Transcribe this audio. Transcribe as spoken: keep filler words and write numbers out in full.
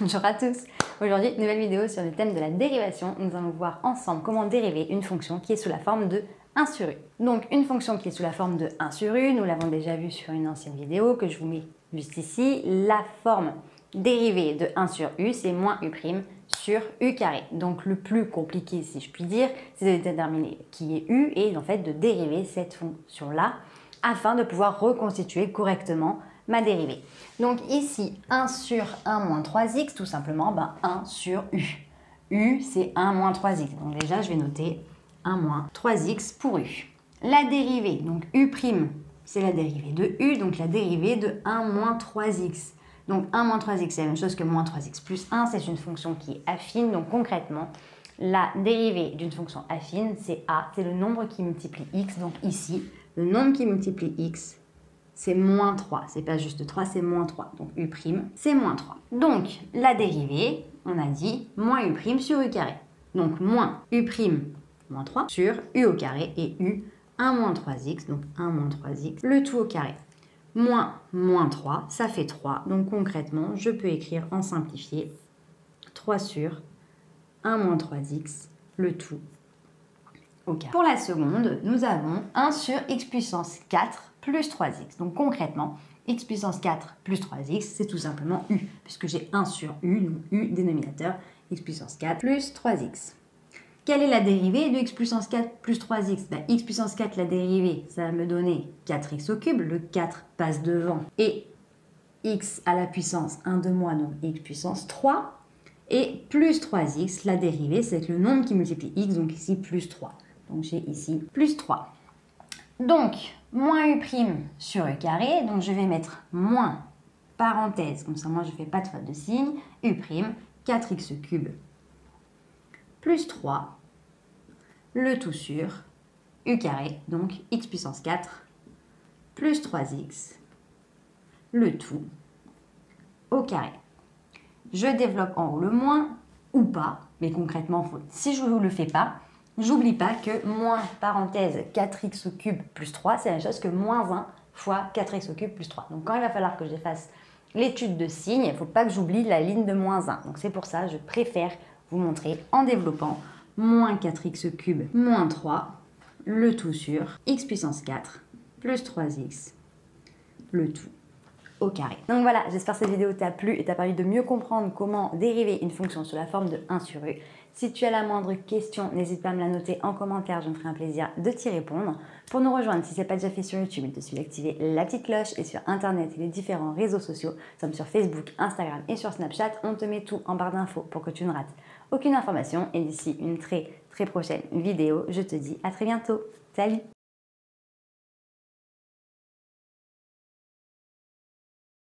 Bonjour à tous! Aujourd'hui, nouvelle vidéo sur le thème de la dérivation. Nous allons voir ensemble comment dériver une fonction qui est sous la forme de un sur u. Donc une fonction qui est sous la forme de un sur u, nous l'avons déjà vu sur une ancienne vidéo que je vous mets juste ici. La forme dérivée de un sur u, c'est moins u' sur u carré. Donc le plus compliqué, si je puis dire, c'est de déterminer qui est u et en fait de dériver cette fonction-là afin de pouvoir reconstituer correctement ma dérivée. Donc ici, un sur un moins trois x, tout simplement, ben un sur u. u, c'est un moins trois x. Donc déjà, je vais noter un moins trois x pour u. La dérivée, donc u', c'est la dérivée de u, donc la dérivée de un moins trois x. Donc un moins trois x, c'est la même chose que moins trois x plus un. C'est une fonction qui est affine. Donc concrètement, la dérivée d'une fonction affine, c'est a, c'est le nombre qui multiplie x. Donc ici, le nombre qui multiplie x, c'est moins trois. C'est pas juste trois, c'est moins trois. Donc u', c'est moins trois. Donc la dérivée, on a dit moins u' sur u carré. Donc moins u' moins trois sur u au carré et u un moins trois x. Donc un moins trois x, le tout au carré. Moins moins trois, ça fait trois. Donc concrètement, je peux écrire en simplifié trois sur un moins trois x, le tout au carré. Pour la seconde, nous avons un sur x puissance quatre. Plus trois x. Donc concrètement, x puissance quatre plus trois x, c'est tout simplement u, puisque j'ai un sur u, donc u dénominateur, x puissance quatre plus trois x. Quelle est la dérivée de x puissance quatre plus trois x? Ben, x puissance quatre, la dérivée, ça va me donner quatre x au cube, le quatre passe devant, et x à la puissance un de moins, donc x puissance trois, et plus trois x, la dérivée, c'est le nombre qui multiplie x, donc ici plus trois. Donc j'ai ici plus trois. Donc, moins u' sur u carré, donc je vais mettre moins, parenthèse, comme ça moi je ne fais pas de faute de signe, u', quatre x cube, plus trois, le tout sur u carré, donc x puissance quatre, plus trois x, le tout au carré. Je développe en haut le moins, ou pas, mais concrètement, faut, si je ne le fais pas, j'oublie pas que moins, parenthèse, quatre x au cube plus trois, c'est la même chose que moins un fois quatre x au cube plus trois. Donc quand il va falloir que je fasse l'étude de signes, il ne faut pas que j'oublie la ligne de moins un. Donc c'est pour ça, je préfère vous montrer en développant moins quatre x au cube moins trois, le tout sur x puissance quatre plus trois x, le tout au carré. Donc voilà, j'espère que cette vidéo t'a plu et t'a permis de mieux comprendre comment dériver une fonction sous la forme de un sur u. Si tu as la moindre question, n'hésite pas à me la noter en commentaire, je me ferai un plaisir de t'y répondre. Pour nous rejoindre, si ce n'est pas déjà fait sur YouTube, il te suffit d'activer la petite cloche et sur Internet et les différents réseaux sociaux. Nous sommes sur Facebook, Instagram et sur Snapchat. On te met tout en barre d'infos pour que tu ne rates aucune information. Et d'ici une très très prochaine vidéo, je te dis à très bientôt. Salut!